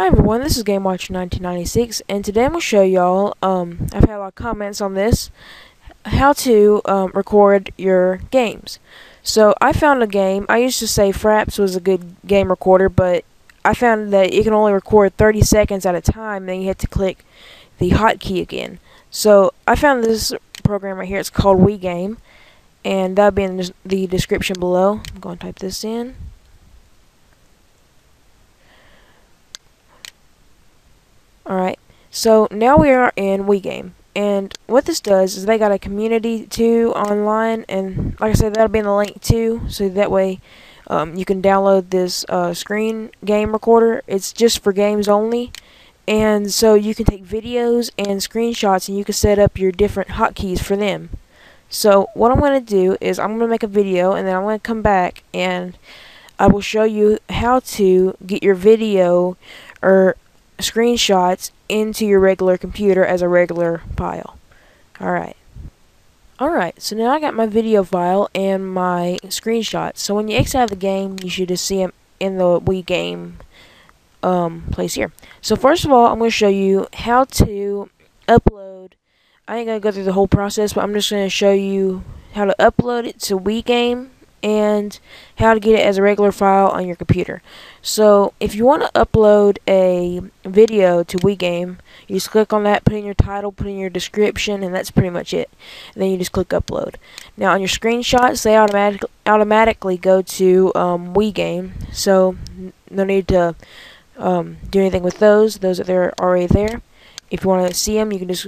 Hi everyone, this is Game Watcher 1996, and today I'm going to show y'all, I've had a lot of comments on this, how to record your games. So I found a game. I used to say Fraps was a good game recorder, but I found that it can only record 30 seconds at a time, then you have to click the hotkey again. So I found this program right here. It's called WeGame, and that'll be in the description below. I'm going to type this in. Alright, so now we are in WeGame, and what this does is they got a community too online, and like I said, that'll be in the link too, so that way you can download this screen game recorder. It's just for games only, and so you can take videos and screenshots, and you can set up your different hotkeys for them. So what I'm going to do is I'm going to make a video, and then I'm going to come back and I will show you how to get your video or screenshots into your regular computer as a regular file. Alright, so now I got my video file and my screenshots. So when you exit out of the game, you should just see them in the WeGame place here. So first of all, I'm going to show you how to upload. I ain't going to go through the whole process, but I'm just going to show you how to upload it to WeGame and how to get it as a regular file on your computer. So if you want to upload a video to WeGame, you just click on that, put in your title, put in your description, and that's pretty much it. And then you just click upload. Now on your screenshots, they automatically go to WeGame, so no need to do anything with those. Those are already there. If you want to see them, you can just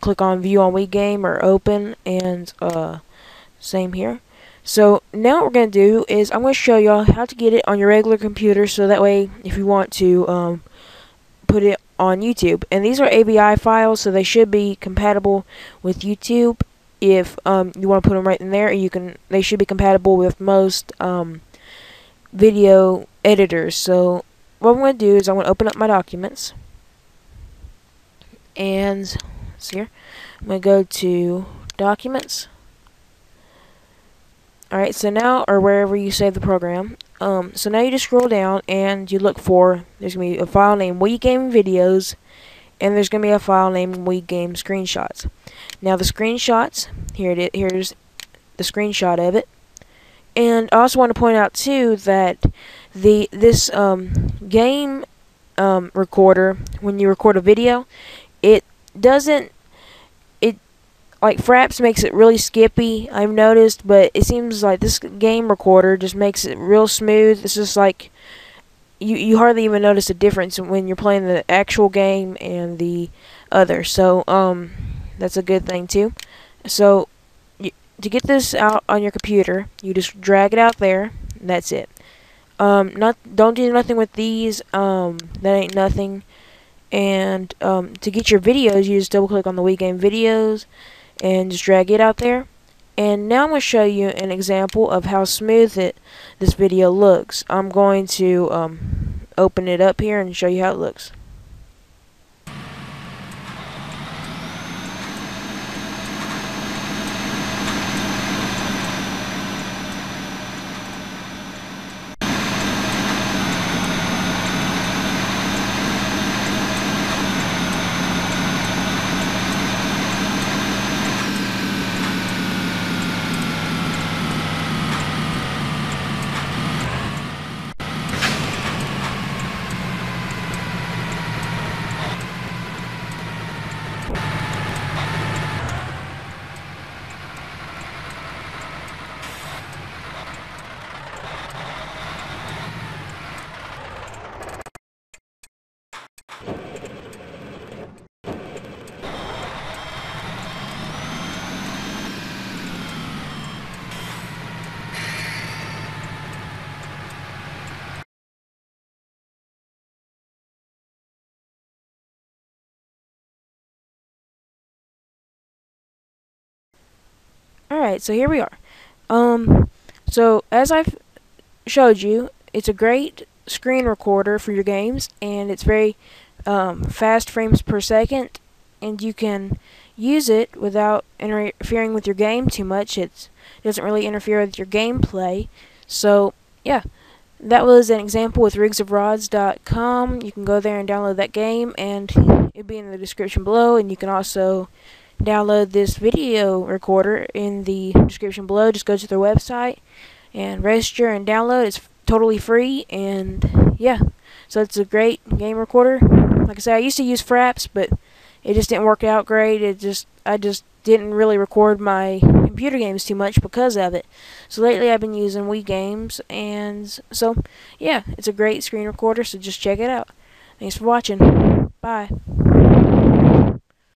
click on View on WeGame or Open, and same here. So now what we're going to do is I'm going to show y'all how to get it on your regular computer, so that way if you want to put it on YouTube. And these are AVI files, so they should be compatible with YouTube. If you want to put them right in there, you can. They should be compatible with most video editors. So what I'm going to do is I'm going to open up my documents, and let's see here. I'm going to go to Documents. Alright, so now, or wherever you save the program, so now you just scroll down and you look for, there's going to be a file named WeGame Videos, and there's going to be a file named WeGame Screenshots. Now the screenshots, here it is, here's the screenshot of it. And I also want to point out too that this game recorder, when you record a video, it doesn't, like Fraps makes it really skippy, I've noticed, but it seems like this game recorder just makes it real smooth. It's just like you hardly even notice the difference when you're playing the actual game and the other. So that's a good thing too. So to get this out on your computer, you just drag it out there, and that's it. Don't do nothing with these. That ain't nothing. And to get your videos, you just double click on the WeGame Videos and just drag it out there. And now I'm going to show you an example of how smooth this video looks. I'm going to open it up here and show you how it looks. Alright, so here we are. So as I've showed you, it's a great screen recorder for your games, and it's very fast frames per second, and you can use it without interfering with your game too much. It doesn't really interfere with your gameplay. So yeah, that was an example with rigsofrods.com. You can go there and download that game, and it'll be in the description below, and you can also download this video recorder in the description below. Just go to their website and register and download. It's totally free, and yeah, so it's a great game recorder. Like I said, I used to use Fraps, but it just didn't work out great. I just didn't really record my computer games too much because of it. So lately I've been using WeGames, and so yeah, it's a great screen recorder, so just check it out. Thanks for watching. Bye.